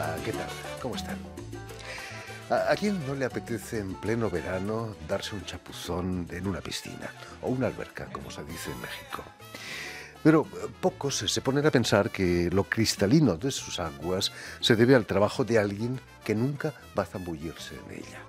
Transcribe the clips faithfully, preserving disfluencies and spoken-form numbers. Hola, ¿qué tal? ¿Cómo están? ¿A, ¿A quién no le apetece en pleno verano darse un chapuzón en una piscina o una alberca, como se dice en México? Pero pocos se ponen a pensar que lo cristalino de sus aguas se debe al trabajo de alguien que nunca va a zambullirse en ella.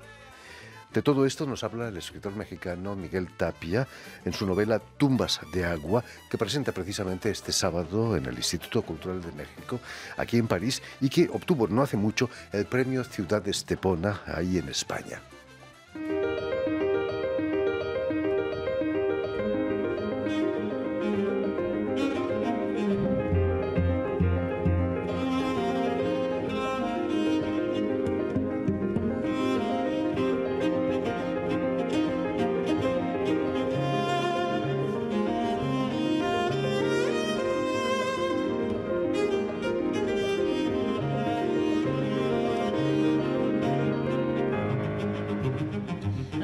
De todo esto nos habla el escritor mexicano Miguel Tapia en su novela Tumbas de Agua, que presenta precisamente este sábado en el Instituto Cultural de México, aquí en París, y que obtuvo no hace mucho el premio Ciudad Estepona, ahí en España.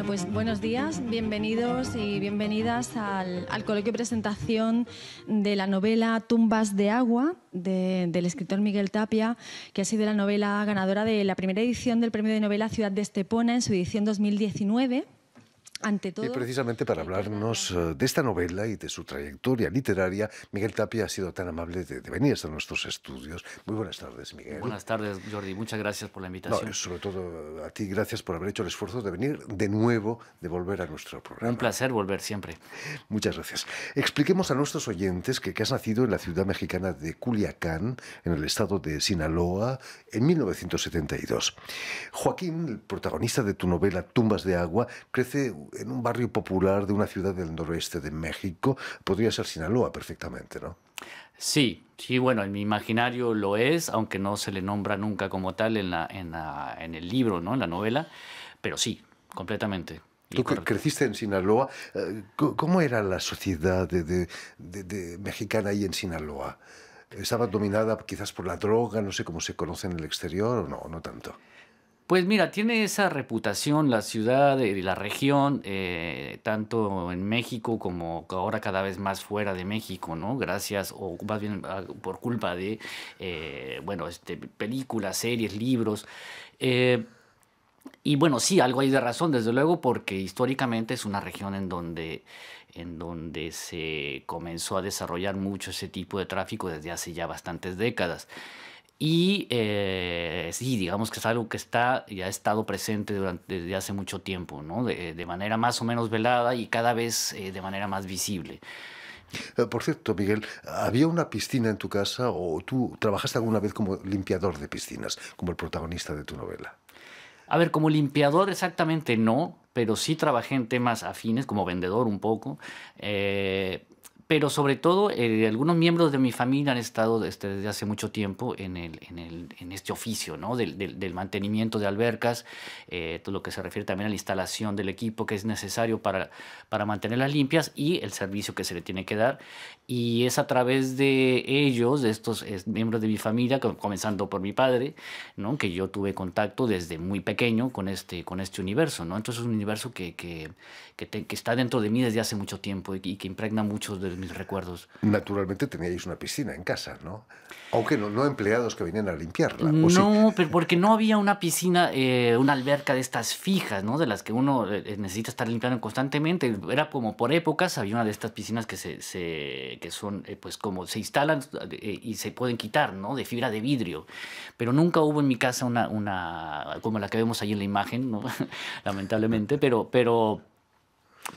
Pues buenos días, bienvenidos y bienvenidas al, al coloquio presentación de la novela Tumbas de Agua de, del escritor Miguel Tapia, que ha sido la novela ganadora de la primera edición del premio de novela Ciudad de Estepona en su edición dos mil diecinueve. Ante todo, y precisamente para hablarnos de esta novela y de su trayectoria literaria, Miguel Tapia ha sido tan amable de, de venir hasta nuestros estudios. Muy buenas tardes, Miguel. Buenas tardes, Jordi. Muchas gracias por la invitación. No, sobre todo a ti, gracias por haber hecho el esfuerzo de venir de nuevo, de volver a nuestro programa. Un placer volver siempre. Muchas gracias. Expliquemos a nuestros oyentes que, que has nacido en la ciudad mexicana de Culiacán, en el estado de Sinaloa, en mil novecientos setenta y dos. Joaquín, el protagonista de tu novela Tumbas de Agua, crece en un barrio popular de una ciudad del noroeste de México. Podría ser Sinaloa perfectamente, ¿no? Sí, sí, bueno, en mi imaginario lo es, aunque no se le nombra nunca como tal en, la, en, la, en el libro, ¿no? En la novela, pero sí, completamente. Tú que creciste en Sinaloa, ¿cómo era la sociedad de, de, de, de mexicana ahí en Sinaloa? ¿Estaba dominada quizás por la droga, no sé cómo se conoce en el exterior, o no, no tanto? Pues mira, tiene esa reputación la ciudad y la región, eh, tanto en México como ahora cada vez más fuera de México, ¿no? Gracias, o más bien por culpa de, eh, bueno, este, películas, series, libros. Eh, y bueno, sí, algo hay de razón, desde luego, porque históricamente es una región en donde, en donde se comenzó a desarrollar mucho ese tipo de tráfico desde hace ya bastantes décadas. Y eh, sí, digamos que es algo que está y ha estado presente durante, desde hace mucho tiempo, ¿no? De, de manera más o menos velada y cada vez eh, de manera más visible. Por cierto, Miguel, ¿había una piscina en tu casa o tú trabajaste alguna vez como limpiador de piscinas, como el protagonista de tu novela? A ver, como limpiador exactamente no, pero sí trabajé en temas afines, como vendedor un poco, eh, pero sobre todo, eh, algunos miembros de mi familia han estado desde, desde hace mucho tiempo en, el, en, el, en este oficio, ¿no? del, del, del mantenimiento de albercas, eh, todo lo que se refiere también a la instalación del equipo que es necesario para, para mantenerlas limpias y el servicio que se le tiene que dar. Y es a través de ellos, de estos es, miembros de mi familia, comenzando por mi padre, ¿no? Que yo tuve contacto desde muy pequeño con este, con este universo, ¿no? Entonces es un universo que, que, que, te, que está dentro de mí desde hace mucho tiempo y, y que impregna muchos de mis recuerdos. Naturalmente teníais una piscina en casa, ¿no? Aunque no, no empleados que venían a limpiarla. No, sí. Pero porque no había una piscina, eh, una alberca de estas fijas, ¿no? De las que uno necesita estar limpiando constantemente. Era como por épocas, había una de estas piscinas que se, se que son, eh, pues como se instalan eh, y se pueden quitar, ¿no? De fibra de vidrio. Pero nunca hubo en mi casa una, una como la que vemos ahí en la imagen, ¿no? Lamentablemente, pero... pero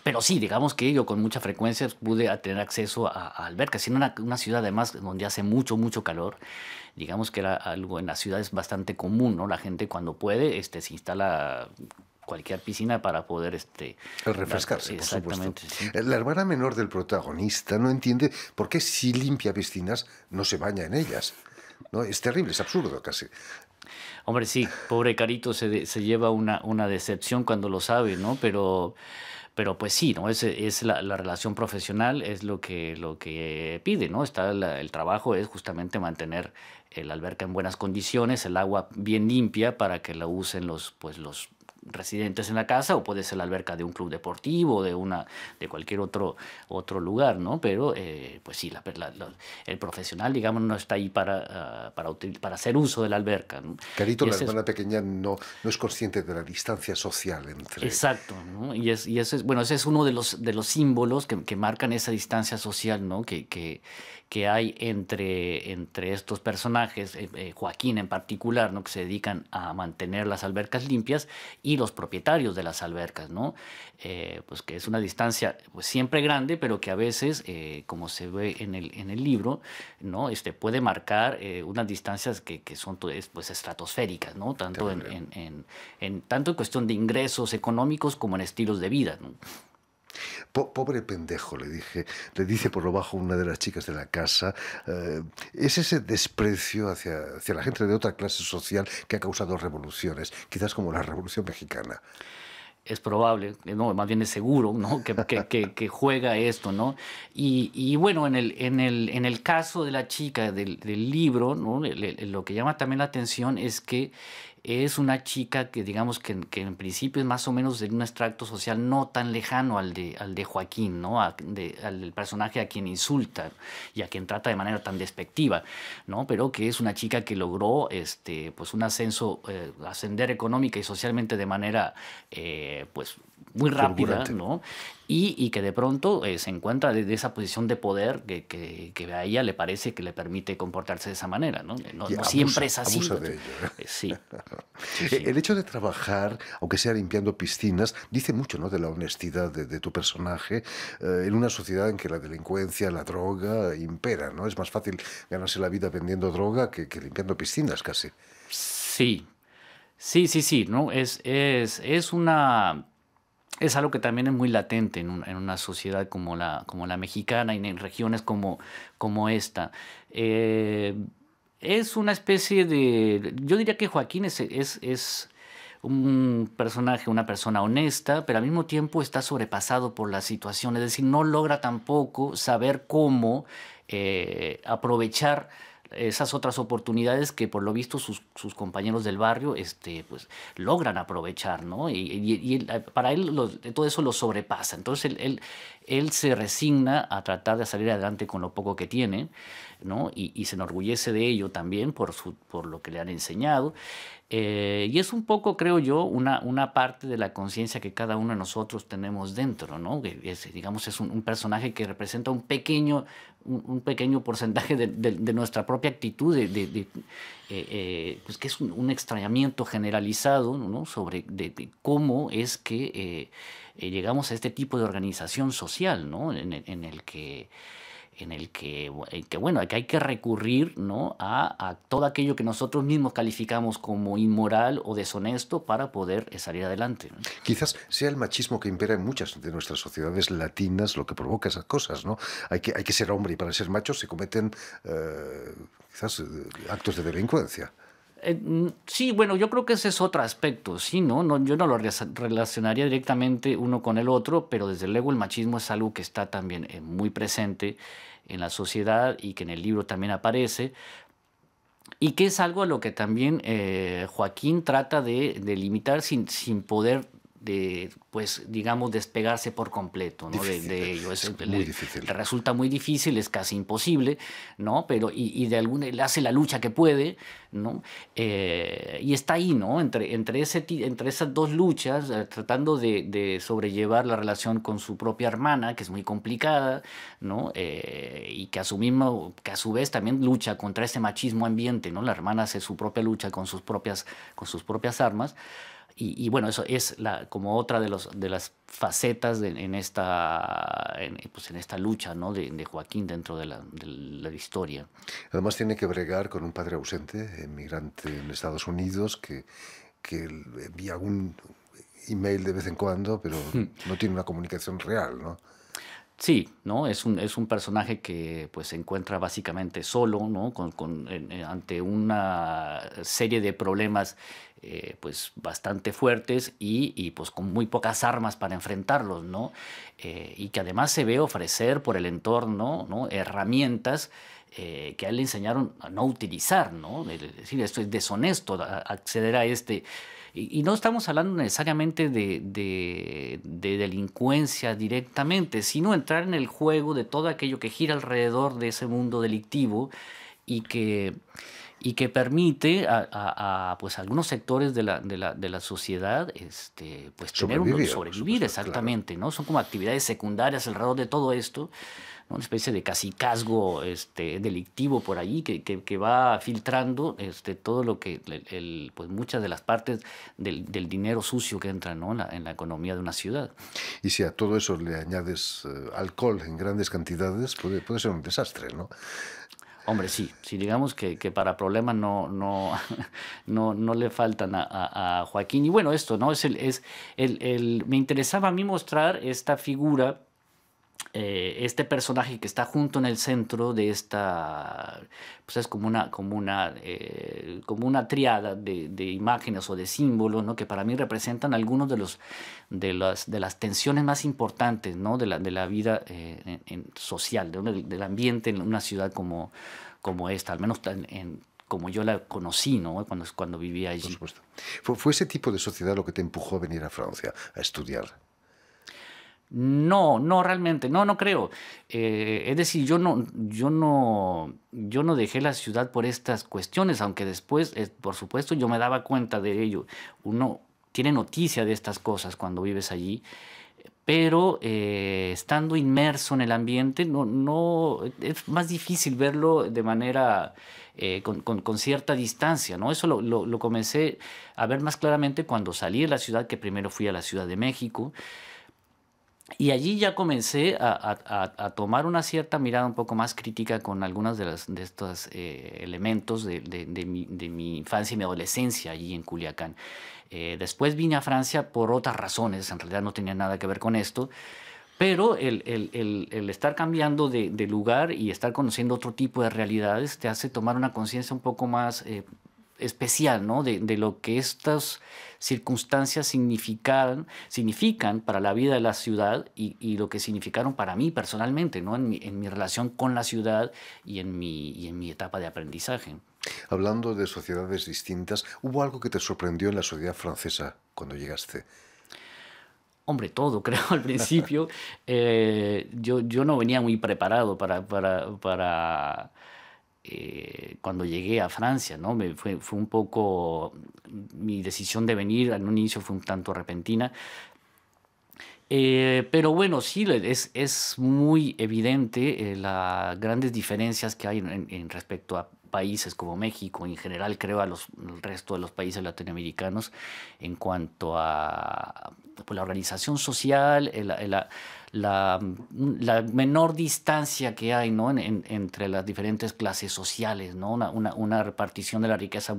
Pero sí, digamos que yo con mucha frecuencia pude tener acceso a, a albercas, siendo una, una ciudad además donde hace mucho, mucho calor. Digamos que era algo en las ciudades bastante común, ¿no? La gente cuando puede este, se instala cualquier piscina para poder... Este, refrescarse, dar, por exactamente, supuesto. Sí. La hermana menor del protagonista no entiende por qué si limpia piscinas no se baña en ellas. No, es terrible, es absurdo casi. Hombre, sí, pobre Carito se, de, se lleva una, una decepción cuando lo sabe, ¿no? Pero... Pero pues sí, ¿no? Es, es la, la relación profesional es lo que, lo que pide, ¿no? Está la, el trabajo es justamente mantener la alberca en buenas condiciones, el agua bien limpia para que la usen los, pues los residentes en la casa, o puede ser la alberca de un club deportivo, de una de cualquier otro otro lugar, ¿no? Pero eh, pues sí, la, la, la, el profesional, digamos, no está ahí para, uh, para, util, para hacer uso de la alberca, ¿no? Carito, la hermana es, pequeña no, no es consciente de la distancia social entre... Exacto, ¿no? Y, es, y eso es, bueno, ese es uno de los, de los símbolos que, que marcan esa distancia social, ¿no? Que, que, que hay entre, entre estos personajes, eh, eh, Joaquín en particular, ¿no? Que se dedican a mantener las albercas limpias, y los propietarios de las albercas, ¿no? Eh, pues que es una distancia pues siempre grande, pero que a veces, eh, como se ve en el, en el libro, ¿no? Este, puede marcar eh, unas distancias que, que son pues, estratosféricas, ¿no? Tanto en, en, en, en tanto en cuestión de ingresos económicos como en estilos de vida, ¿no? Pobre pendejo, le dije, le dice por lo bajo una de las chicas de la casa. Eh, es ese desprecio hacia, hacia la gente de otra clase social que ha causado revoluciones, quizás como la Revolución Mexicana. Es probable, no, más bien es seguro, ¿no? que, que, que, que juega esto, ¿no? Y, y bueno, en el, en, el, en el caso de la chica del, del libro, ¿no? Le, le, lo que llama también la atención es que es una chica que, digamos, que, que en principio es más o menos de un extracto social no tan lejano al de, al de Joaquín, ¿no? A, de, al personaje a quien insulta y a quien trata de manera tan despectiva, ¿no? Pero que es una chica que logró este, pues un ascenso, eh, ascender económica y socialmente de manera eh, pues muy rápida, ¿no? Y, y que de pronto eh, se encuentra desde esa posición de poder que, que, que a ella le parece que le permite comportarse de esa manera, ¿no? No, no siempre es así. Abusa de ello, ¿eh? Sí. Sí, sí. El hecho de trabajar, aunque sea limpiando piscinas, dice mucho, ¿no?, de la honestidad de, de tu personaje eh, en una sociedad en que la delincuencia, la droga impera, ¿no? Es más fácil ganarse la vida vendiendo droga que, que limpiando piscinas, casi. Sí, sí, sí, sí, ¿no? Es, es, es una... Es algo que también es muy latente en, un, en una sociedad como la, como la mexicana y en regiones como, como esta. Eh, es una especie de... Yo diría que Joaquín es, es, es un personaje, una persona honesta, pero al mismo tiempo está sobrepasado por la situación. Es decir, no logra tampoco saber cómo eh, aprovechar esas otras oportunidades que por lo visto sus, sus compañeros del barrio este, pues, logran aprovechar, ¿no? Y, y, y para él lo, todo eso lo sobrepasa. Entonces él, él, él se resigna a tratar de salir adelante con lo poco que tiene, ¿no? Y, y se enorgullece de ello también por, su, por lo que le han enseñado. Eh, y es un poco, creo yo, una, una parte de la conciencia que cada uno de nosotros tenemos dentro, ¿no? Es, digamos, es un, un personaje que representa un pequeño, un, un pequeño porcentaje de, de, de nuestra propia actitud, de, de, de, eh, eh, pues que es un, un extrañamiento generalizado, ¿no? Sobre de, de cómo es que eh, eh, llegamos a este tipo de organización social, ¿no? En, en el que... en el que, que, bueno, que hay que recurrir, ¿no?, a, a todo aquello que nosotros mismos calificamos como inmoral o deshonesto para poder salir adelante, ¿no? Quizás sea el machismo que impera en muchas de nuestras sociedades latinas lo que provoca esas cosas, ¿no? Hay que, hay que ser hombre, y para ser macho se cometen eh, quizás actos de delincuencia. Eh, sí, bueno, yo creo que ese es otro aspecto, sí, ¿no? No, yo no lo relacionaría directamente uno con el otro, pero desde luego el machismo es algo que está también eh, muy presente en la sociedad y que en el libro también aparece, y que es algo a lo que también eh, Joaquín trata de, de limitar sin, sin poder... de, pues, digamos, despegarse por completo, ¿no? Difícil, de, de ello. Es, es muy le, difícil. Le resulta muy difícil, es casi imposible, ¿no? Pero, y, y de alguna, le hace la lucha que puede, ¿no? Eh, y está ahí, ¿no? Entre, entre, ese, entre esas dos luchas, eh, tratando de, de sobrellevar la relación con su propia hermana, que es muy complicada, ¿no? Eh, y que a, su mismo, que a su vez también lucha contra ese machismo ambiente, ¿no? La hermana hace su propia lucha con sus propias, con sus propias armas. Y, y bueno, eso es la, como otra de, los, de las facetas de, en, esta, en, pues en esta lucha, ¿no?, de, de Joaquín dentro de la, de la historia. Además tiene que bregar con un padre ausente, emigrante en Estados Unidos, que, que envía algún email de vez en cuando, pero no tiene una comunicación real, ¿no? Sí, ¿no? Es un, es un personaje que pues, se encuentra básicamente solo, ¿no? Con, con, en, ante una serie de problemas eh, pues, bastante fuertes y, y pues, con muy pocas armas para enfrentarlos, ¿no? Eh, y que además se ve ofrecer por el entorno, ¿no?, herramientas eh, que a él le enseñaron a no utilizar, ¿no? Es decir, esto es deshonesto, a, a acceder a este... Y, y no estamos hablando necesariamente de, de, de delincuencia directamente, sino entrar en el juego de todo aquello que gira alrededor de ese mundo delictivo y que... y que permite a, a, a pues, algunos sectores de la, de la, de la sociedad este, pues, tener un, sobrevivir, exactamente. Claro. ¿No? Son como actividades secundarias alrededor de todo esto, ¿no? Una especie de cacicazgo este, delictivo por allí que, que, que va filtrando este, todo lo que, el, el, pues, muchas de las partes del, del dinero sucio que entra, ¿no? en, la, en la economía de una ciudad. Y si a todo eso le añades eh, alcohol en grandes cantidades, puede, puede ser un desastre, ¿no? Hombre, sí, sí, digamos que, que para problemas no, no, no, no le faltan a, a, a Joaquín. Y bueno, esto, ¿no? Es el, es el, el, me interesaba a mí mostrar esta figura, eh, este personaje que está junto en el centro de esta, pues es como una, como una, eh, como una triada de, de imágenes o de símbolos, ¿no? Que para mí representan algunos de los, de las, de las tensiones más importantes, ¿no? de la, de la vida eh, en, en social, de un, del ambiente en una ciudad como, como esta, al menos en, en, como yo la conocí, ¿no? cuando, cuando vivía allí. Por supuesto. ¿Fue, fue ese tipo de sociedad lo que te empujó a venir a Francia a estudiar? No, no realmente, no, no creo. Eh, es decir, yo no, yo no, yo no dejé la ciudad por estas cuestiones, aunque después, eh, por supuesto, yo me daba cuenta de ello. Uno tiene noticia de estas cosas cuando vives allí, pero eh, estando inmerso en el ambiente, no, no, es más difícil verlo de manera eh, con, con, con cierta distancia, ¿no? Eso lo, lo, lo comencé a ver más claramente cuando salí de la ciudad, que primero fui a la Ciudad de México. Y allí ya comencé a, a, a tomar una cierta mirada un poco más crítica con algunos de, de estos eh, elementos de, de, de, mi, de mi infancia y mi adolescencia allí en Culiacán. Eh, después vine a Francia por otras razones, en realidad no tenía nada que ver con esto, pero el, el, el, el estar cambiando de, de lugar y estar conociendo otro tipo de realidades te hace tomar una conciencia un poco más eh, especial, ¿no? de, de lo que estas circunstancias significan, significan para la vida de la ciudad y, y lo que significaron para mí personalmente, ¿no? en, mi, en mi relación con la ciudad y en, mi, y en mi etapa de aprendizaje. Hablando de sociedades distintas, ¿hubo algo que te sorprendió en la sociedad francesa cuando llegaste? Hombre, todo, creo, al principio. eh, yo, yo no venía muy preparado para... para, para Eh, cuando llegué a Francia, ¿no? Me fue, fue un poco... Mi decisión de venir en un inicio fue un tanto repentina. Eh, pero bueno, sí, es, es muy evidente eh, las grandes diferencias que hay en, en respecto a países como México, en general creo a los, el resto de los países latinoamericanos, en cuanto a pues, la organización social, el, el, la... La, la menor distancia que hay, ¿no? en, en, entre las diferentes clases sociales, ¿no? una, una, una repartición de la riqueza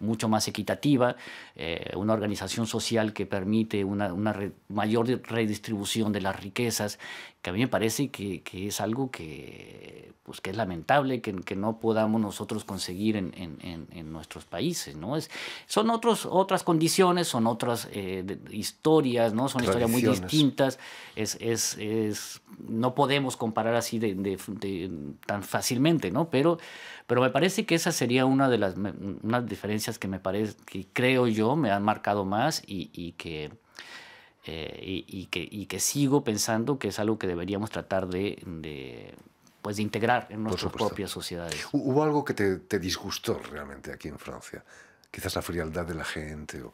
mucho más equitativa, eh, una organización social que permite una, una re, mayor redistribución de las riquezas, que a mí me parece que, que es algo que, pues, que es lamentable, que, que no podamos nosotros conseguir en, en, en nuestros países, ¿no? Es, son otros, otras condiciones, son otras eh, de, historias, ¿no? Son historias muy distintas, es, es Es, no podemos comparar así de, de, de, tan fácilmente, ¿no? Pero, pero me parece que esa sería una de las unas diferencias que me parece que creo yo me han marcado más y, y que eh, y, y que y que sigo pensando que es algo que deberíamos tratar de, de pues de integrar en nuestras propias sociedades. ¿Hubo algo que te, te disgustó realmente aquí en Francia? Quizás la frialdad de la gente o...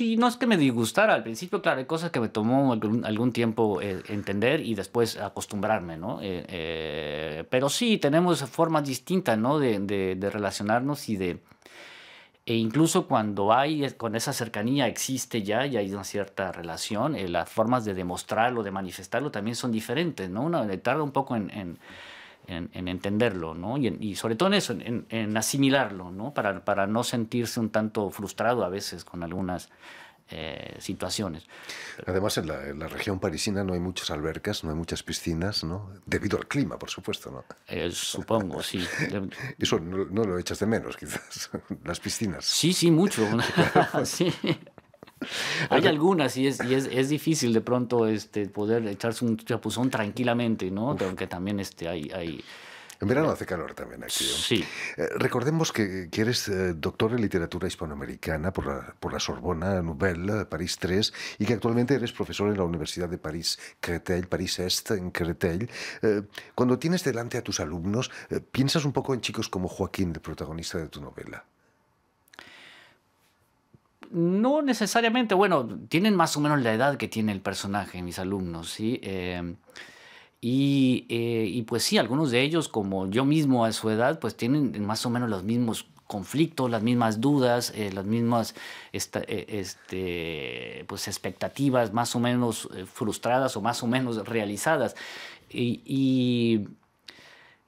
Sí, no es que me disgustara. Al principio, claro, hay cosas que me tomó algún, algún tiempo eh, entender y después acostumbrarme, ¿no? Eh, eh, pero sí, tenemos formas distintas, ¿no? de, de, de relacionarnos y de... E incluso cuando hay, con esa cercanía existe ya, ya hay una cierta relación, eh, las formas de demostrarlo, de manifestarlo también son diferentes, ¿no? Uno tarda un poco en... en En, en entenderlo, ¿no? Y, en, y sobre todo en eso, en, en asimilarlo, ¿no? Para, para no sentirse un tanto frustrado a veces con algunas eh, situaciones. Además, en la, en la región parisina no hay muchas albercas, no hay muchas piscinas, ¿no? Debido al clima, por supuesto, ¿no? Eh, supongo, sí. Eso no, no lo echas de menos, quizás, las piscinas. Sí, sí, mucho. Sí. Hay algunas y es, y es, es difícil de pronto este, poder echarse un chapuzón tranquilamente, ¿no? Uf. Aunque también este, hay... hay En verano hace calor también aquí. Sí. Eh, recordemos que, que eres eh, doctor en literatura hispanoamericana por la, por la Sorbona Nouvelle, París tres, y que actualmente eres profesor en la Universidad de París Créteil, París Est, en Créteil. Eh, cuando tienes delante a tus alumnos, eh, ¿piensas un poco en chicos como Joaquín, el protagonista de tu novela? No necesariamente. Bueno, tienen más o menos la edad que tiene el personaje, mis alumnos, ¿sí? Eh, Y, eh, y pues sí, algunos de ellos, como yo mismo a su edad, pues tienen más o menos los mismos conflictos, las mismas dudas, eh, las mismas esta, eh, este, pues expectativas más o menos frustradas o más o menos realizadas. Y, y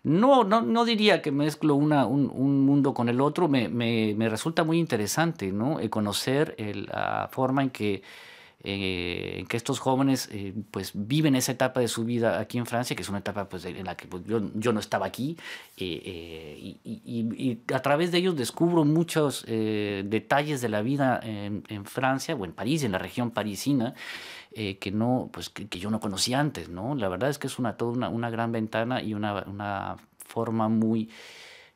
no, no, no diría que mezclo una, un, un mundo con el otro. Me, me, me resulta muy interesante, ¿no? Eh, conocer el, la forma en que... Eh, que estos jóvenes eh, pues viven esa etapa de su vida aquí en Francia, que es una etapa pues, en la que pues, yo, yo no estaba aquí, eh, eh, y, y, y a través de ellos descubro muchos eh, detalles de la vida en, en Francia, o en París, en la región parisina, eh, que, no, pues, que, que yo no conocía antes, ¿no? La verdad es que es una, toda una, una gran ventana y una, una forma muy...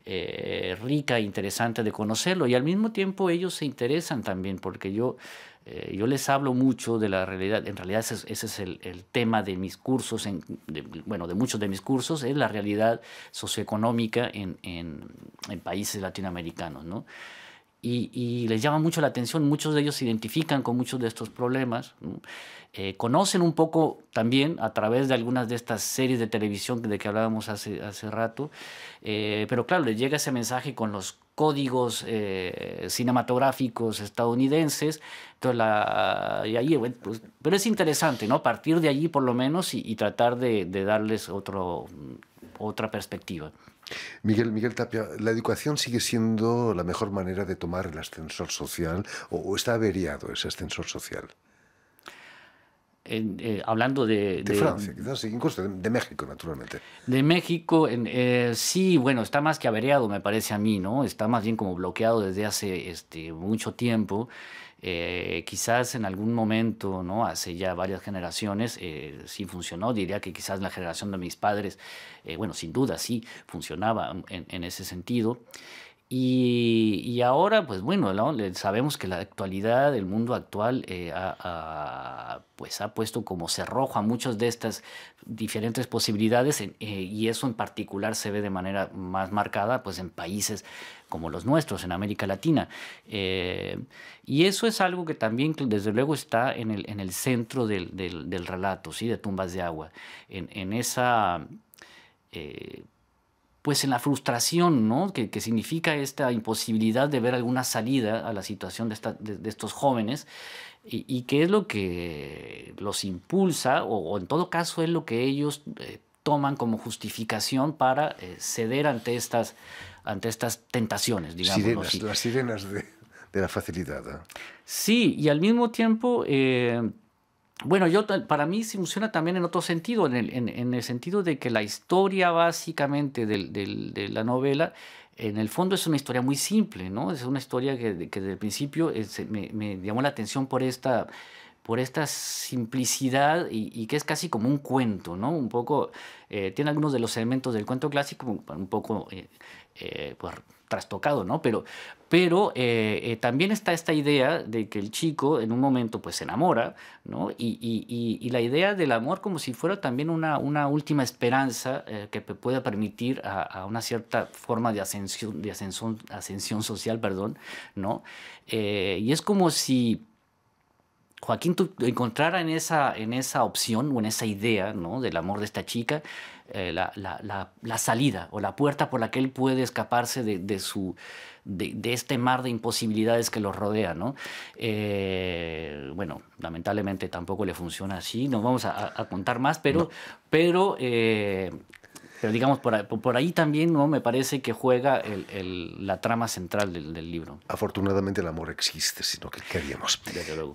Eh, rica e interesante de conocerlo, y al mismo tiempo ellos se interesan también porque yo, eh, yo les hablo mucho de la realidad. En realidad ese, ese es el, el tema de mis cursos, en, de, bueno, de muchos de mis cursos, es la realidad socioeconómica en, en, en países latinoamericanos, ¿no? Y, y les llama mucho la atención, muchos de ellos se identifican con muchos de estos problemas, ¿no? Eh, conocen un poco también a través de algunas de estas series de televisión de que hablábamos hace, hace rato, eh, pero claro, les llega ese mensaje con los códigos eh, cinematográficos estadounidenses, entonces la, y ahí, pues, pero es interesante, ¿no? Partir de allí por lo menos y, y tratar de, de darles otro, otra perspectiva. Miguel, Miguel Tapia, ¿la educación sigue siendo la mejor manera de tomar el ascensor social o, o está averiado ese ascensor social? Eh, eh, hablando de... De, de Francia, quizás, sí, incluso de, de México, naturalmente. De México, eh, sí, bueno, está más que averiado, me parece a mí, ¿no? Está más bien como bloqueado desde hace este, mucho tiempo. Eh, quizás en algún momento, ¿no? Hace ya varias generaciones, eh, sí funcionó. Diría que quizás la generación de mis padres, eh, bueno, sin duda sí funcionaba en, en ese sentido. Y, y ahora, pues bueno, ¿no? Sabemos que la actualidad, el mundo actual, eh, ha, ha, pues ha puesto como cerrojo a muchas de estas diferentes posibilidades, eh, y eso en particular se ve de manera más marcada pues, en países como los nuestros, en América Latina. Eh, y eso es algo que también, desde luego, está en el, en el centro del, del, del relato, ¿sí? De Tumbas de Agua, en, en esa... Eh, pues en la frustración, ¿no? Que, que significa esta imposibilidad de ver alguna salida a la situación de, esta, de, de estos jóvenes, y, y que es lo que los impulsa, o, o en todo caso es lo que ellos eh, toman como justificación para eh, ceder ante estas, ante estas tentaciones, digamos. Sirenas, sí. Las sirenas de, de la facilidad, ¿eh? Sí, y al mismo tiempo... Eh, Bueno, yo, para mí se funciona también en otro sentido, en el, en, en el sentido de que la historia básicamente de, de, de la novela, en el fondo es una historia muy simple, ¿no? Es una historia que, que desde el principio es, me, me llamó la atención por esta, por esta simplicidad y, y que es casi como un cuento, ¿no? Un poco, eh, tiene algunos de los elementos del cuento clásico, un poco... Eh, Eh, pues, trastocado, ¿no? Pero, pero eh, eh, también está esta idea de que el chico en un momento pues se enamora, ¿no? Y, y, y, y la idea del amor como si fuera también una, una última esperanza eh, que pueda permitir a, a una cierta forma de ascensión, de ascensión, ascensión social, perdón, ¿no? Eh, y es como si Joaquín encontrara en esa, en esa opción o en esa idea, ¿no? Del amor de esta chica, eh, la, la, la, la salida o la puerta por la que él puede escaparse de, de, su, de, de este mar de imposibilidades que los rodea, ¿no? Eh, bueno, lamentablemente tampoco le funciona así, no vamos a, a contar más, pero... No. pero eh, Pero digamos, por ahí, por ahí también, ¿no? Me parece que juega el, el, la trama central del, del libro. Afortunadamente el amor existe, sino que queríamos.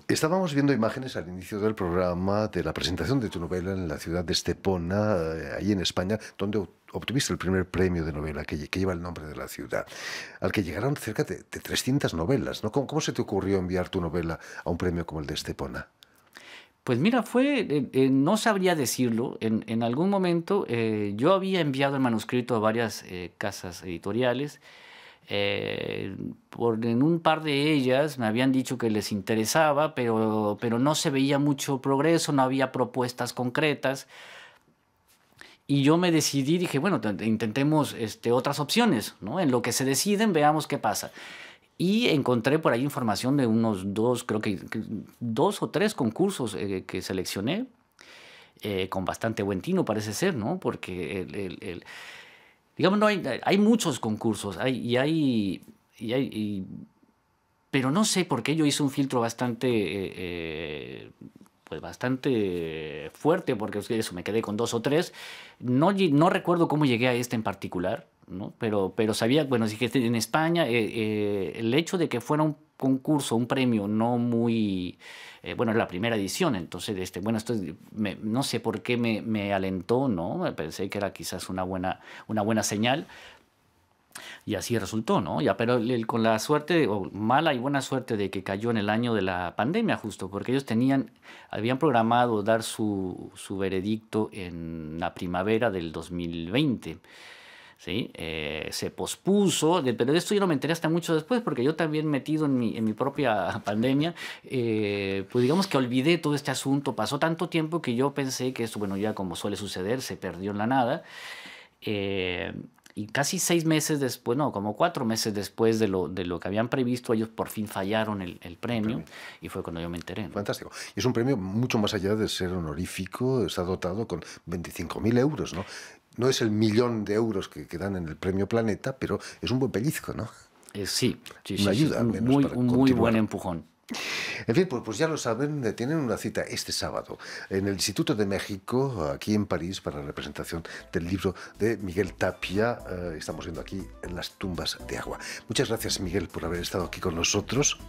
Estábamos viendo imágenes al inicio del programa de la presentación de tu novela en la ciudad de Estepona, ahí en España, donde obtuviste el primer premio de novela que, que lleva el nombre de la ciudad, al que llegaron cerca de, de trescientas novelas, ¿no? ¿Cómo, ¿Cómo se te ocurrió enviar tu novela a un premio como el de Estepona? Pues mira, fue, eh, eh, no sabría decirlo, en, en algún momento eh, yo había enviado el manuscrito a varias eh, casas editoriales, eh, por, en un par de ellas me habían dicho que les interesaba, pero, pero no se veía mucho progreso, no había propuestas concretas. Y yo me decidí, dije, bueno, intentemos este, otras opciones, ¿no? En lo que se deciden, veamos qué pasa. Y encontré por ahí información de unos dos, creo que, que dos o tres concursos eh, que seleccioné, eh, con bastante buen tino parece ser, ¿no? Porque, el, el, el, digamos, no hay, hay muchos concursos, hay, y hay... Y hay y, pero no sé por qué yo hice un filtro bastante... Eh, eh, pues bastante fuerte, porque eso, me quedé con dos o tres. No, no recuerdo cómo llegué a este en particular, ¿no? Pero, pero sabía, bueno, sí que en España eh, eh, el hecho de que fuera un concurso, un premio no muy... Eh, bueno, era la primera edición, entonces, este, bueno, esto me, no sé por qué me, me alentó, ¿no? Pensé que era quizás una buena, una buena señal. Y así resultó, ¿no? Ya, pero el, con la suerte, o mala y buena suerte, de que cayó en el año de la pandemia justo, porque ellos tenían, habían programado dar su, su veredicto en la primavera del dos mil veinte, ¿sí? Eh, se pospuso, de, pero de esto yo no me enteré hasta mucho después, porque yo también metido en mi, en mi propia pandemia, eh, pues digamos que olvidé todo este asunto, pasó tanto tiempo que yo pensé que esto, bueno, ya como suele suceder, se perdió en la nada. Eh... Y casi seis meses después, no, como cuatro meses después de lo, de lo que habían previsto, ellos por fin fallaron el, el, premio, el premio y fue cuando yo me enteré, ¿no? Fantástico. Y es un premio mucho más allá de ser honorífico, está dotado con veinticinco mil euros, ¿no? No es el millón de euros que, que dan en el premio Planeta, pero es un buen pellizco, ¿no? Eh, sí, sí, sí, ayuda, sí, un, muy, un muy buen empujón. En fin, pues, pues ya lo saben, tienen una cita este sábado en el Instituto de México, aquí en París, para la presentación del libro de Miguel Tapia. Eh, estamos viendo aquí en las Tumbas de Agua. Muchas gracias, Miguel, por haber estado aquí con nosotros.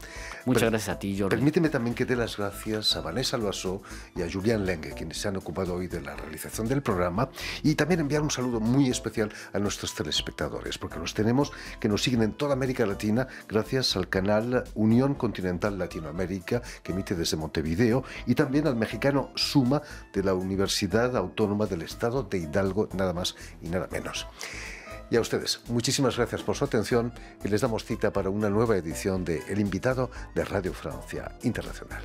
Muchas Pero, gracias a ti, Jordi. Permíteme también que dé las gracias a Vanessa Loasó y a Julian Lengue, quienes se han ocupado hoy de la realización del programa, y también enviar un saludo muy especial a nuestros telespectadores, porque los tenemos que nos siguen en toda América Latina gracias al canal Unión Continental Latinoamericana Latinoamérica, que emite desde Montevideo, y también al mexicano Suma de la Universidad Autónoma del Estado de Hidalgo, nada más y nada menos. Y a ustedes, muchísimas gracias por su atención y les damos cita para una nueva edición de El Invitado de Radio Francia Internacional.